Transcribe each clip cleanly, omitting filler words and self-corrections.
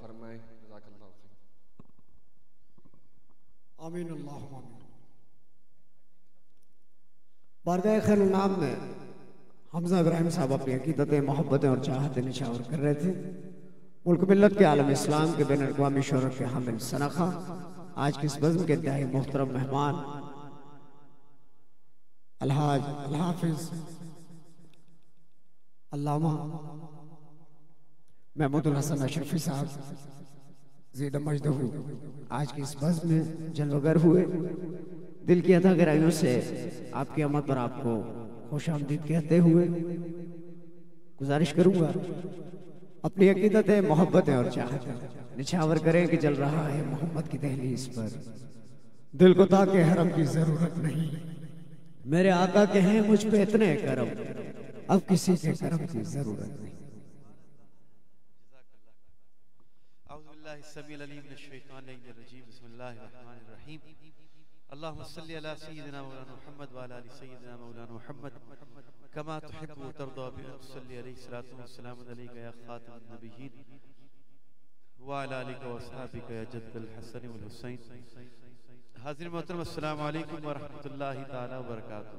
فرمائیں جزاک اللہ خیر آمین اللہم آمین. بارگاہ خیر الانام میں حمزہ ابراہیم صاحب اپنی عقیدتیں محبتیں اور چاہتیں نشاور کر رہے تھے. ملک ملت کے عالم اسلام کے بین الاقوامی شہرت کے حامل ثنا خاں آج کے اس بزم کے انتہائی محترم مہمان الحاج الحافظ علامہ محمود الحسن اشرفی صاحب زید مجدہ آج کے اس بزم میں جلوگر ہوئے. دل کی عطا گرائیوں سے آپ کی آمد پر آپ کو خوش آمدید کہتے ہوئے گزارش کروں گا اپنی عقیدتیں محبتیں اور چاہتیں نچھاور کریں کہ جل رہا ہے محمد کی دہلیز پر دل کو تاکہ حرم کی ضرورت نہیں. میرے آقا کے ہیں مجھ پہ اتنے کرم اب کسی کے کرم کی ضرورت نہیں. اعوذ باللہ السمیع العلیم من الشیطان الرجیم بسم اللہ الرحمن الرحیم. اللهم صل على سيدنا مولانا محمد وعلى آل سيدنا مولانا محمد كما تحب وترضى بأن تصلي عليه الصلاة والسلام عليك يا خاتم النبيين وعلى آلك وأصحابك يا جد الحسن والحسين. حاضرین محترم السلام علیکم ورحمۃ اللہ تعالیٰ وبرکاتہ.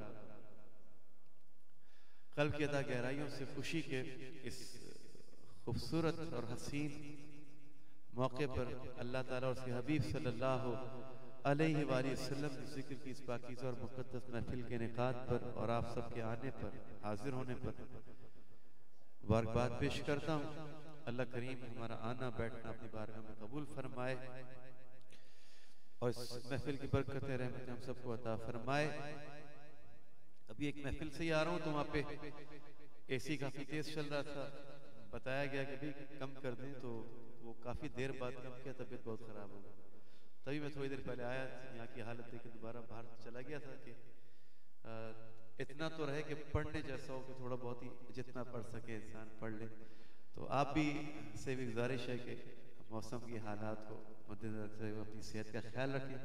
قلب کی عطا گہرائیوں سے خوشی کے اس خوبصورت اور حسین موقع پر اللہ تعالیٰ اور اس کے حبیب صلی اللہ علیہ وآلہ وسلم کی ذکر کی اس پاکیزہ اور مقدس محفل کے انعقاد پر اور آپ سب کے آنے پر حاضر ہونے پر مبارکباد پیش کرتا ہوں. اللہ کریم ہمارا آنا بیٹھنا اپنی بارگاہ میں قبول فرمائے اور اس محفل کی برکتیں رحمتیں ہم سب کو عطا فرمائے. ابھی ایک محفل سے ہی آ رہا ہوں تو وہاں پہ اے سی کافی تیز چل رہا تھا بتایا گیا کہ بھی کم کر دیں تو وہ کافی دیر بعد کم کیا طبیعت بہت خراب ہو گئی. تبھی میں تھوڑی دیر پہلے آیا یہاں کی حالت دیکھ کے دوبارہ باہر چلا گیا تھا کہ اتنا تو رہے کہ پڑھنے جیسا ہو کہ تھوڑا بہت ہی جتنا پڑھ سکے انسان پڑھ لے. تو آپ بھی سے بھی گزارش ہے کہ موسم کی حالات کو مدنظر رکھتے ہوئے اپنی صحت کا خیال رکھیں.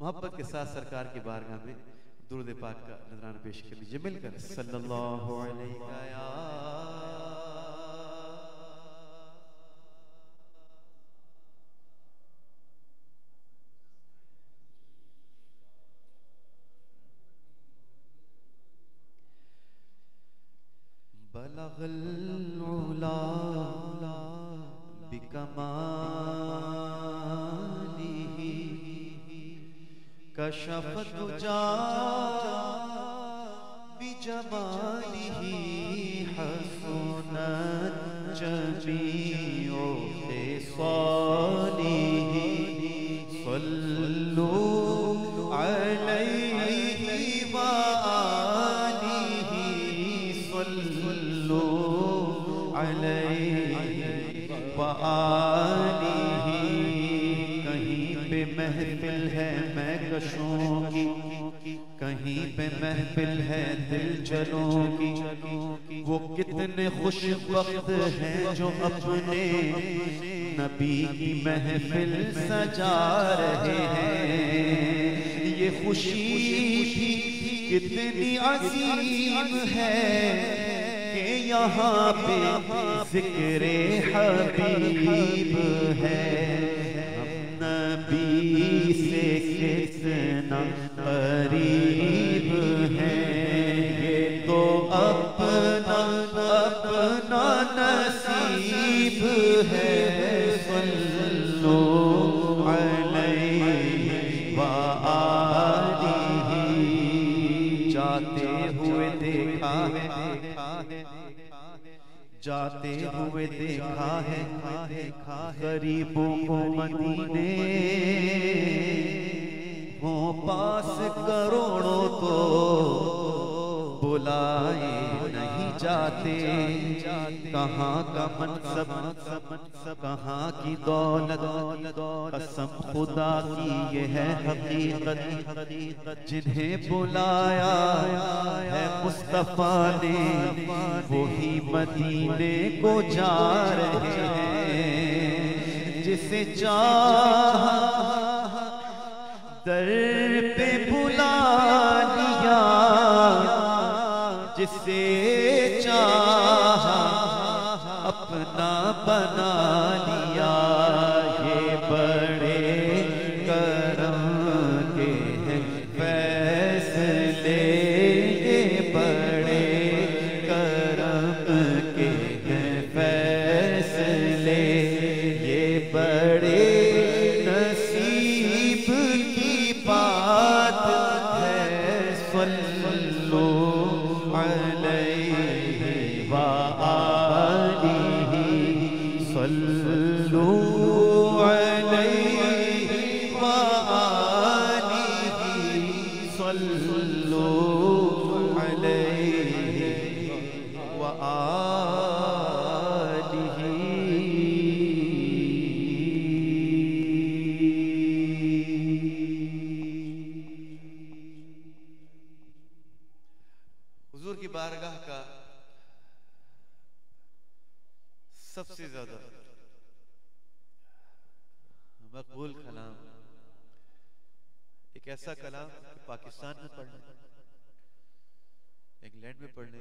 محبت کے ساتھ سرکار کی بارگاہ میں درود پاک کا نذرانہ پیش کر لیجیے مل کر صلی اللہ علیہ یا بلغ العلا بکماله کشف الدجا بجماله حسنت جمیع خصاله صلوا علیہ وآلہ صلوا علیہ وآلہ. کہیں پہ محفل ہے میں کشوں کی کہیں پہ محفل ہے دل جلوں کی. وہ کتنے خوش وقت ہیں جو اپنے نبی کی محفل سجا رہے ہیں. یہ خوشی کتنی عظیم ہے کہ یہاں پہ ذکر حبیب ہے. ہم نبی سے کتنا قریب ہیں یہ تو اپنا اپنا نصیب ہے. صلو علیہ وآلہ جاتے ہوئے دیکھا ہے جاتے ہوئے دیکھا ہے غریبوں کو مدینے ہوں پاس کروڑوں کو بلائے نہیں جاتے. کہاں کا منصب کہاں کی دولت قسم خدا کی یہ ہے حقیقت. جنہیں بلایا ہے مصطفیٰ نے وہی مدینے کو جا رہے ہیں. جسے چاہا در پہ بلا لیا جسے چاہا اپنا بنا لیا. سب سے زیادہ مقبول کلام، ایک ایسا کلام پاکستان میں پڑھ لیں، انگلینڈ میں پڑھ لیں،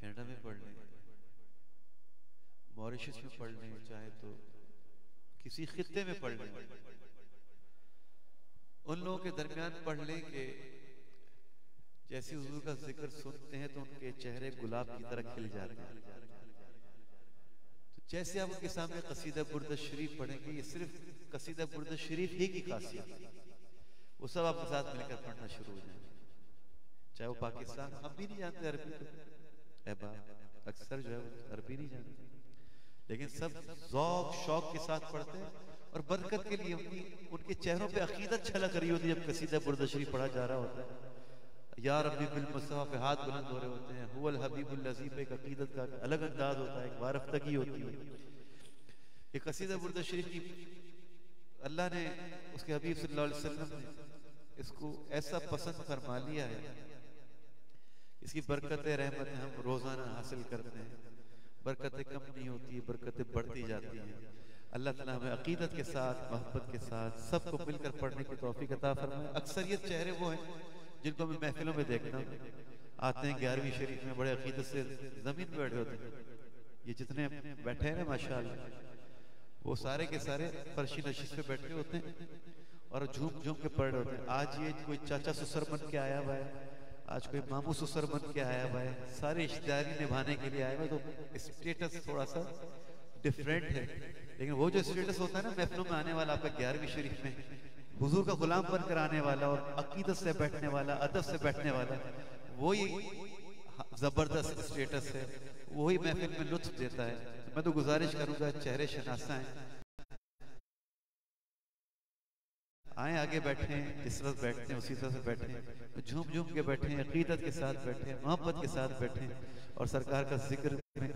کینیڈا میں پڑھ لیں، موریشس میں پڑھ لیں، چاہے تو کسی خطے میں پڑھ لیں، ان لوگوں کے درمیان پڑھ لیں کہ جیسے حضور کا ذکر سنتے ہیں تو ان کے چہرے گلاب کی طرح کھل جاتے ہیں۔ جیسے آپ کے سامنے قصیدہ بردہ شریف پڑھیں گے، یہ صرف قصیدہ بردہ شریف ہی کی خاصیت ہے، وہ سب آپ کے ساتھ مل کر پڑھنا شروع ہو جائیں، چاہے وہ پاکستان، ہم بھی نہیں جانتے عربی تو، احباب اکثر جو ہے وہ عربی نہیں جانتے، لیکن سب ذوق شوق کے ساتھ پڑھتے ہیں اور برکت کے لیے ان کے چہروں پہ عقیدت چھلک رہی ہوتی ہے جب قصیدہ بردہ شریف پڑھا جا رہا ہوتا ہے۔ یا ربی بالمصطفیٰ پہ ہاتھ بلند ہو رہے ہوتے ہیں، ہو الحبیب اللذی پہ ایک عقیدت کا الگ انداز ہوتا ہے، ایک وارفتگی ہوتی ہے۔ یہ قصیدہ بردہ شریف کی اللہ نے اس کے حبیب صلی اللہ علیہ وسلم نے اس کو ایسا پسند فرما لیا ہے، اس کی برکتیں رحمتیں ہم روزانہ حاصل کرتے ہیں، برکتیں کم نہیں ہوتی، برکتیں بڑھتی جاتی ہیں۔ اللہ تعالیٰ ہمیں عقیدت کے ساتھ محبت کے ساتھ سب کو مل کر پڑھنے کی توفیق عطا فرمائے۔ اکثریت چہرے وہ ہیں جن کو میں محفلوں میں دیکھنا ہوں، آتے ہیں گیارہویں شریف میں بڑے عقیدت سے زمین بیٹھے ہوتے ہیں، یہ جتنے بیٹھے ہیں نا ماشاءاللہ وہ سارے کے سارے فرشی نشست پہ بیٹھے ہوتے ہیں اور جھوم جھوم کے پڑھ ہوتے ہیں۔ آج یہ کوئی چاچا سسر بن کے آیا ہوا ہے، آج کوئی مامو سسر بن کے آیا ہوا ہے، سارے رشتہ داری نبھانے کے لیے آئے ہوئے، تو اسٹیٹس تھوڑا سا ڈیفرنٹ ہے، لیکن وہ جو اسٹیٹس ہوتا ہے نا محفلوں میں آنے والا آپ کا گیارہویں شریف میں حضور کا غلام بن کر آنے والا اور عقیدت سے بیٹھنے والا ادب سے بیٹھنے والا، وہی زبردست اسٹیٹس ہے، وہی محفل میں لطف دیتا ہے۔ میں تو گزارش کروں گا چہرے شناساں ہیں، آئیں آگے بیٹھیں، جس طرح بیٹھتے ہیں اسی طرح سے بیٹھیں، جھوم جھوم کے بیٹھیں، عقیدت کے ساتھ بیٹھیں، محبت کے ساتھ بیٹھیں اور سرکار کا ذکر میں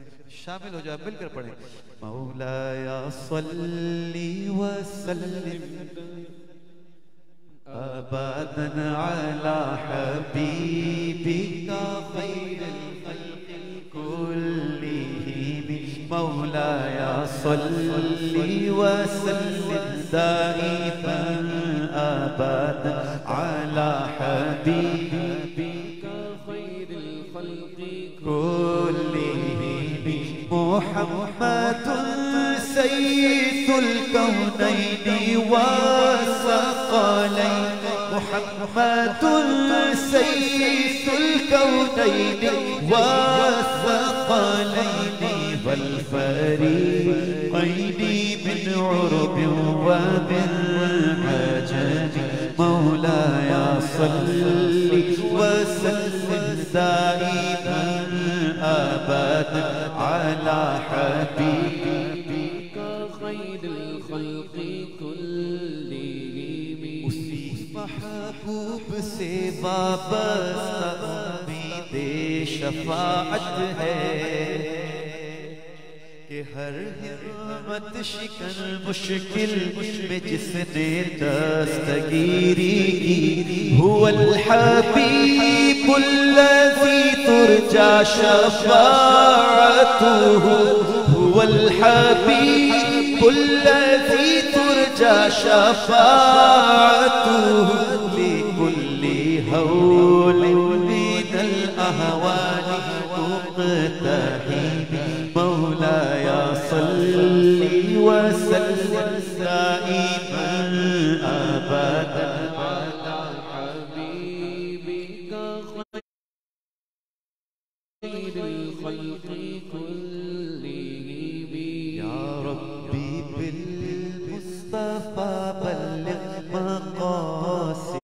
شامل ہو جائے، مل کر پڑھیں۔ مولا یا صلی وسلم أبدا على حبيبك خير الخلق كلهم، مولاي صل وسلم دائما أبدا على حبيبك خير الخلق كلهم، محمد سيد الكونين والثقلين، محمد سيد الكونين والثقلين والفريقين من عرب ومن عجم، مولاي صل وسلم دائما أبدا على حبيبك خير الخلق كلهم، محبوب سے وابستہ امید شفاعت ہے کہ ہر ہمت شکن مشکل میں جس نے دستگیری کی، هو الحبیب الذی ترجا شفاعته، هو الحبیب الذی ترجا شفاعته، هول من الأهوال مقتحم، مولاي صل وسلم دائما أبدا على حبيبك خير الخلق كلهم، يا ربي بالمصطفى بلغ مقاصدنا،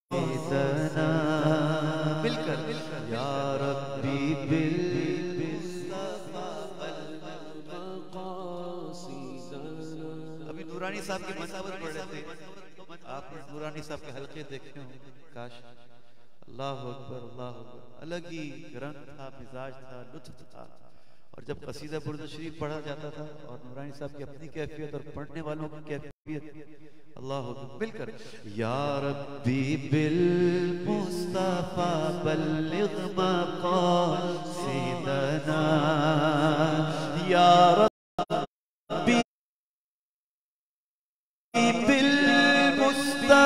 يا ربي بالمصطفى بلغ مقاصدنا۔ ابھی نورانی صاحب کی مناقبت پڑھ رہے تھے، آپ نے نورانی صاحب کے حلقے دیکھے ہوں، کاش اللہ اکبر اللہ اکبر، الگ ہی رنگ تھا، مزاج تھا، لطف تھا، اور جب قصیدہ بردہ شریف پڑھا جاتا تھا اور نورانی صاحب کی اپنی کیفیت اور پڑھنے والوں کی کیفیت، اللہ اکبر، مل کر یا ربی بالمصطفیٰ بلغ مقاصدنا، یا ربی بالمصطفى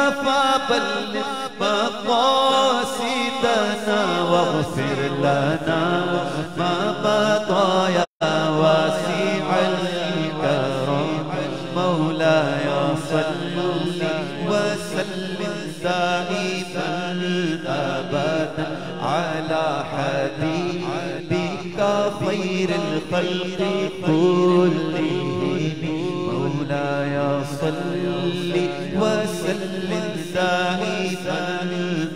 بلغ مقاصدنا واغفر لنا ما بطايا واسع الكرم مولاي صل وسلم دائما ابدا على حبيبك خير الخلق كلهم مولاي صل وسلم دائما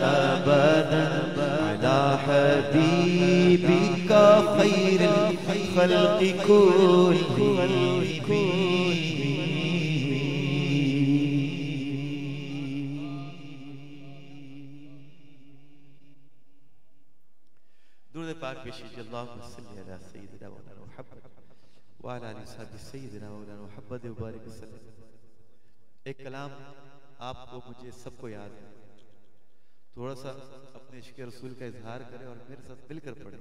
ابدا على حبيبك خير الخلق كلهم. اللهم صل على سيدنا مولانا محمد وعلى آل صحبه سيدنا مولانا محمد وبارك وسلم. ایک کلام آپ کو مجھے سب کو یاد ہے، تھوڑا سا اپنے عشق رسول کا اظہار کریں اور میرے ساتھ مل کر پڑھیں،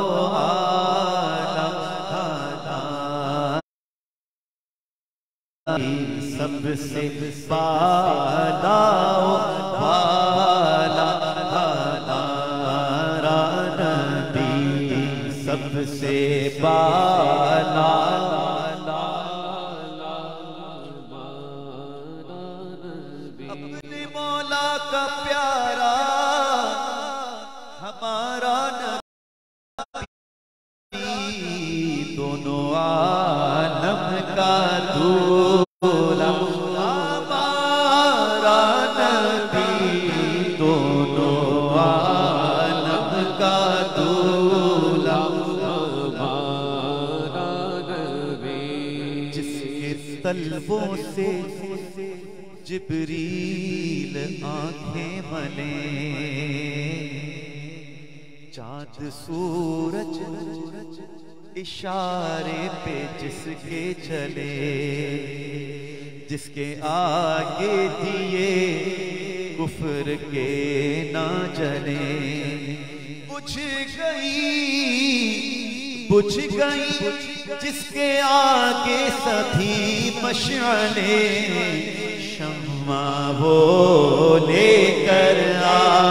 و اعلیٰ، سب سے بالا و بالا ہمارا نبی، سب سے بالا اپنے مولا کا پیارا ہمارا نبی، دونوں عالم کا دولا ہمارا نبی، دونوں عالم کا دولا ہمارا نبی، جس کے طلبوں سے جبریل آنکھیں ملیں، چاند سورج اشارے پہ جس کے چلے، جس کے آگے دیے کفر کے نہ جلے. بجھ گئی جس کے آگے سبھی مشعلیں، شمع وہ لے کر آیا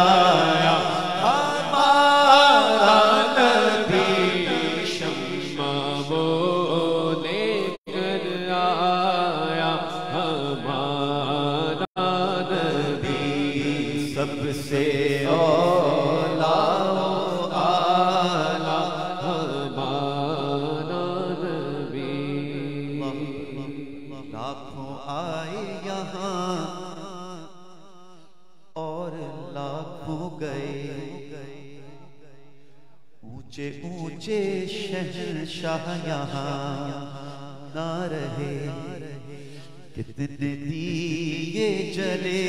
اونچے اونچے شہنشاہ یہاں نہ رہے، کتنے دیے جلے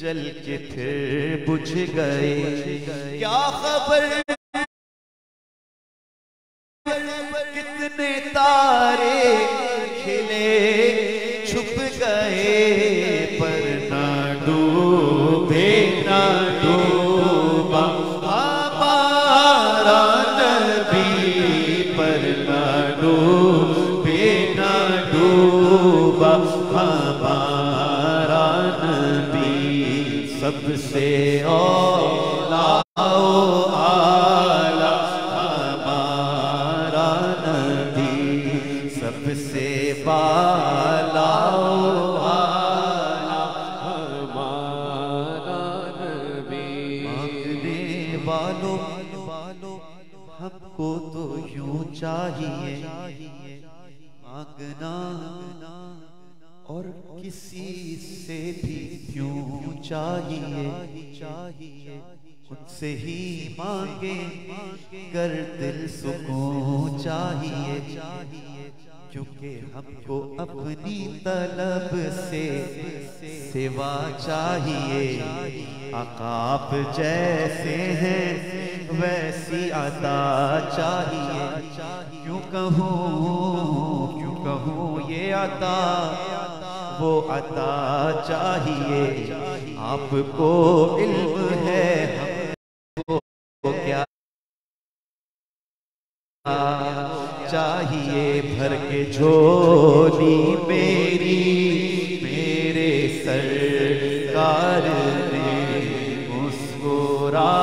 جل کے پھر بجھ گئے، کیا خبر کتنے تارے کھلے چھپ گئے، پر نہ ڈوبے نہ ڈوبے سب سے اولا و اعلیٰ ہمارا نبی، سب سے بالا و اعلیٰ ہمارا نبی. مانگنے والوں ہم کو تو یوں چاہیے مانگنا اور کسی سے بھی کیوں چاہیے، خود سے ہی مانگے کر دل سکون چاہیے، کیونکہ ہم کو اپنی طلب سے سوا چاہیے. آقا آپ جیسے ہیں ویسی عطا چاہیے، کیوں کہوں یہ عطا وہ عطا چاہیے آپ کو علم ہے ہم کو کیا چاہیے بھر کے جھولی میری میرے سرکار نے مسکرا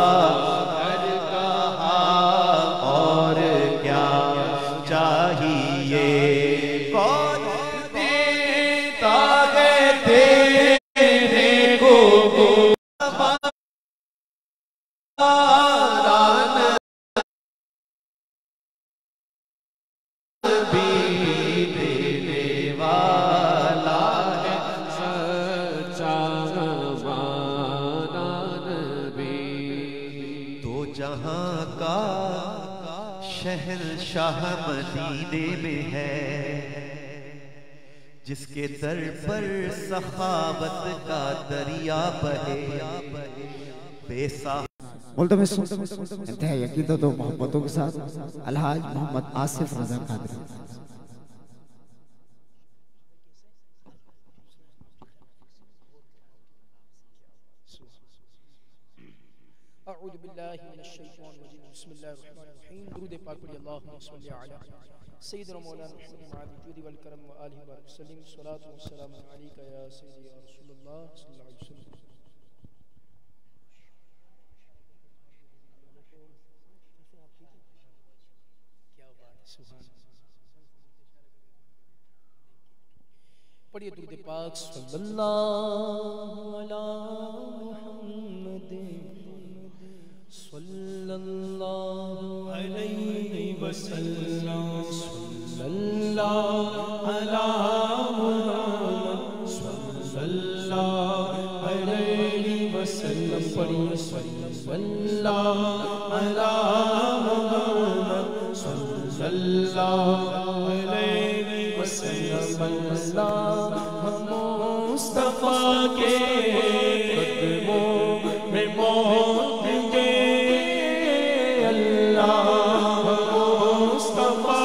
شہنشاہ مدینے میں ہے جس کے در پر سخاوت کا دریا بہے بے صاحب ملتمس انتہا یقیدت و محبتوں کے ساتھ الحاج محمد آصف رضا قادری اعوذ باللہ من الشیطان الرجیم بسم اللہ الرحمن الرحیم درود پاک پڑھیے اللہم صلی علیہ سیدنا مولانا محمد والجود والکرم وآلہ وبارک وسلم صلاۃ و سلام علیک یا سیدی یا رسول اللہ صلی اللہ علیہ وسلم پڑھیے درود پاک صلی اللہ علیہ محمد صلى الله عليه وسلم صلى الله على محمد صلى الله عليه وسلم صلى الله على محمد صلى الله عليه وسلم صلى الله مصطفى Mustafa